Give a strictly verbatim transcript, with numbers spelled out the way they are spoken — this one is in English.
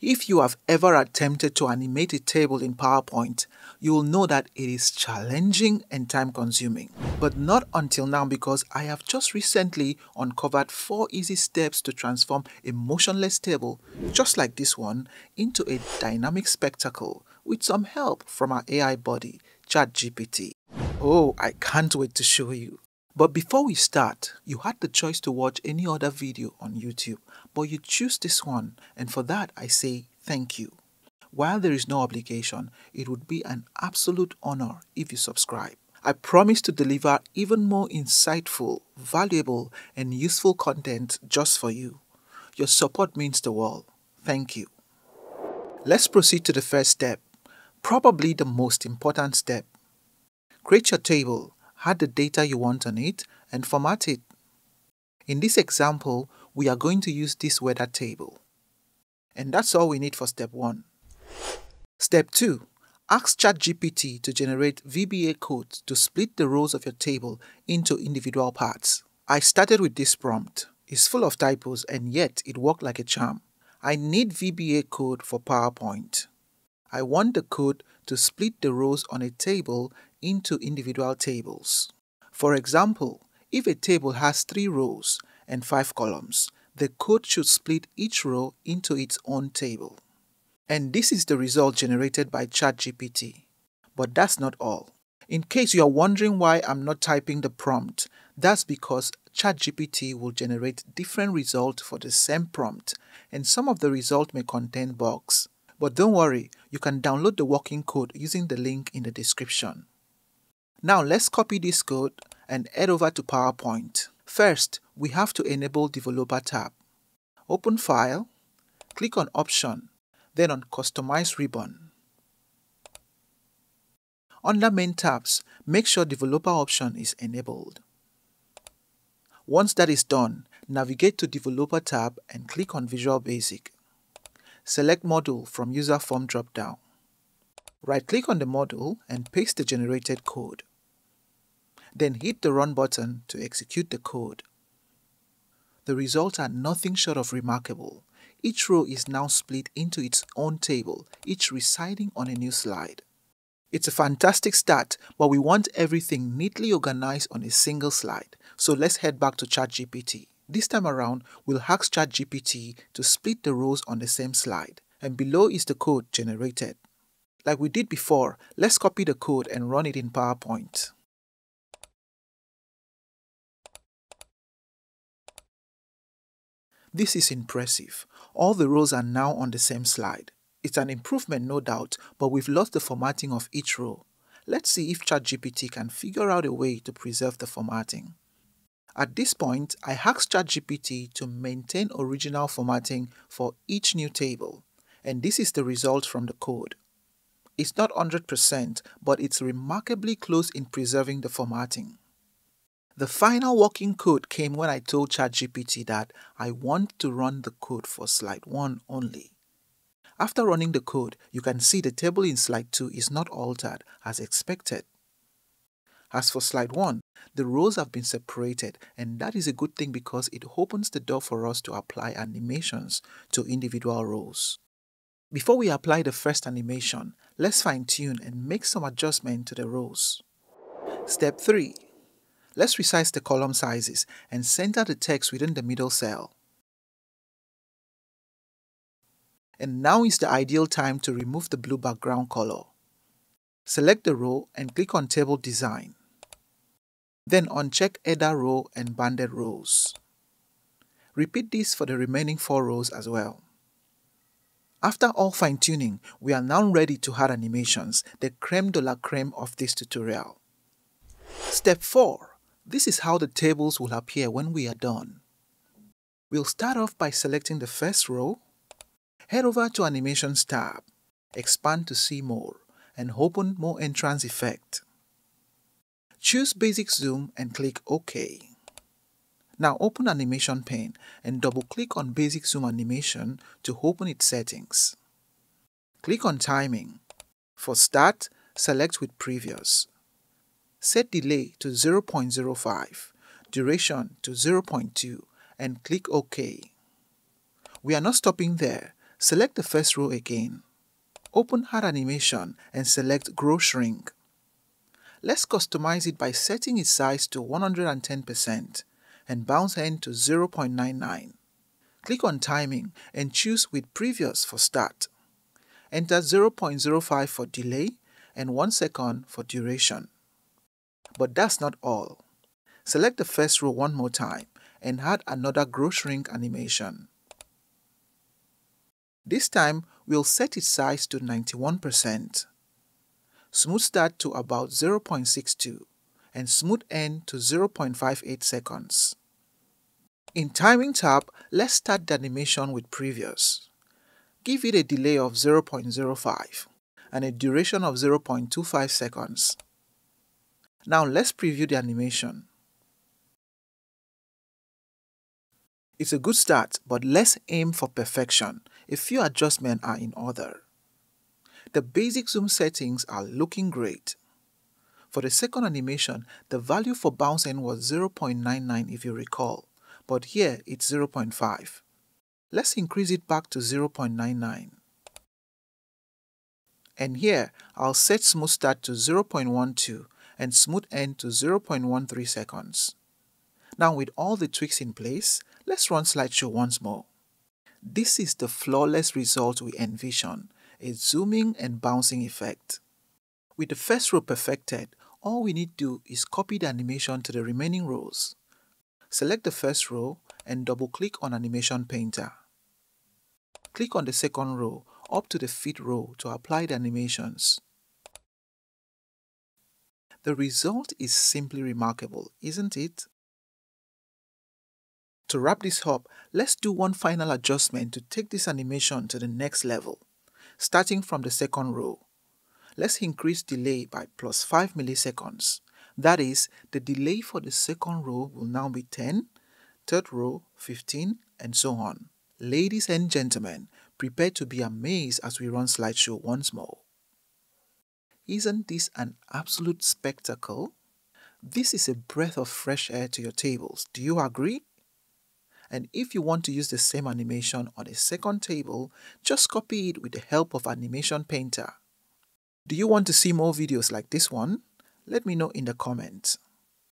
If you have ever attempted to animate a table in PowerPoint, you will know that it is challenging and time-consuming. But not until now, because I have just recently uncovered four easy steps to transform a motionless table, just like this one, into a dynamic spectacle with some help from our A I buddy, ChatGPT. Oh, I can't wait to show you. But before we start, you had the choice to watch any other video on YouTube, but you choose this one, and for that I say thank you. While there is no obligation, it would be an absolute honor if you subscribe. I promise to deliver even more insightful, valuable, and useful content just for you. Your support means the world. Thank you. Let's proceed to the first step, probably the most important step. Create your table. Add the data you want on it, and format it. In this example, we are going to use this weather table. And that's all we need for step one. Step two. Ask ChatGPT to generate V B A code to split the rows of your table into individual parts. I started with this prompt. It's full of typos, and yet it worked like a charm. I need V B A code for PowerPoint. I want the code to split the rows on a table into individual tables. For example, if a table has three rows and five columns, the code should split each row into its own table. And this is the result generated by ChatGPT. But that's not all. In case you are wondering why I'm not typing the prompt, that's because ChatGPT will generate different results for the same prompt, and some of the results may contain bugs. But don't worry, you can download the working code using the link in the description. Now let's copy this code and head over to PowerPoint. First, we have to enable Developer tab. Open File, click on Option, then on Customize ribbon. Under Main tabs, make sure Developer option is enabled. Once that is done, navigate to Developer tab and click on Visual Basic. Select Module from User Form drop-down. Right-click on the module and paste the generated code. Then hit the Run button to execute the code. The results are nothing short of remarkable. Each row is now split into its own table, each residing on a new slide. It's a fantastic start, but we want everything neatly organized on a single slide. So let's head back to ChatGPT. This time around, we'll ask ChatGPT to split the rows on the same slide, and below is the code generated. Like we did before, let's copy the code and run it in PowerPoint. This is impressive. All the rows are now on the same slide. It's an improvement, no doubt, but we've lost the formatting of each row. Let's see if ChatGPT can figure out a way to preserve the formatting. At this point, I asked ChatGPT to maintain original formatting for each new table, and this is the result from the code. It's not one hundred percent, but it's remarkably close in preserving the formatting. The final working code came when I told ChatGPT that I want to run the code for slide one only. After running the code, you can see the table in slide two is not altered as expected. As for slide one, the rows have been separated, and that is a good thing because it opens the door for us to apply animations to individual rows. Before we apply the first animation, let's fine-tune and make some adjustments to the rows. Step three. Let's resize the column sizes and center the text within the middle cell. And now is the ideal time to remove the blue background color. Select the row and click on Table Design. Then uncheck Header Row and Banded Rows. Repeat this for the remaining four rows as well. After all fine-tuning, we are now ready to add animations, the crème de la crème of this tutorial. Step four. This is how the tables will appear when we are done. We'll start off by selecting the first row. Head over to Animations tab. Expand to see more and open More Entrance Effect. Choose Basic Zoom and click OK. Now open Animation pane and double-click on Basic Zoom Animation to open its settings. Click on Timing. For Start, select with Previous. Set Delay to zero point zero five, Duration to zero point two, and click OK. We are not stopping there. Select the first row again. Open Add Animation and select Grow Shrink. Let's customize it by setting its size to one hundred ten percent and bounce end to zero point nine nine. Click on Timing and choose with Previous for Start. Enter zero point zero five for Delay and one second for Duration. But that's not all. Select the first row one more time and add another Grow Shrink animation. This time, we'll set its size to ninety-one percent. Smooth start to about zero point six two and smooth end to zero point five eight seconds. In Timing tab, let's start the animation with Previous. Give it a delay of zero point zero five and a duration of zero point two five seconds. Now let's preview the animation. It's a good start, but let's aim for perfection. A few adjustments are in order. The basic zoom settings are looking great. For the second animation, the value for bounce end was zero point nine nine if you recall, but here it's zero point five. Let's increase it back to zero point nine nine. And here, I'll set smooth start to zero point one two and smooth end to zero point one three seconds. Now with all the tweaks in place, let's run slideshow once more. This is the flawless result we envision, a zooming and bouncing effect. With the first row perfected, all we need to do is copy the animation to the remaining rows. Select the first row and double-click on Animation Painter. Click on the second row up to the fifth row to apply the animations. The result is simply remarkable, isn't it? To wrap this up, let's do one final adjustment to take this animation to the next level, starting from the second row. Let's increase delay by plus five milliseconds. That is, the delay for the second row will now be ten, third row, fifteen, and so on. Ladies and gentlemen, prepare to be amazed as we run slideshow once more. Isn't this an absolute spectacle? This is a breath of fresh air to your tables, do you agree? And if you want to use the same animation on a second table, just copy it with the help of Animation Painter. Do you want to see more videos like this one? Let me know in the comments.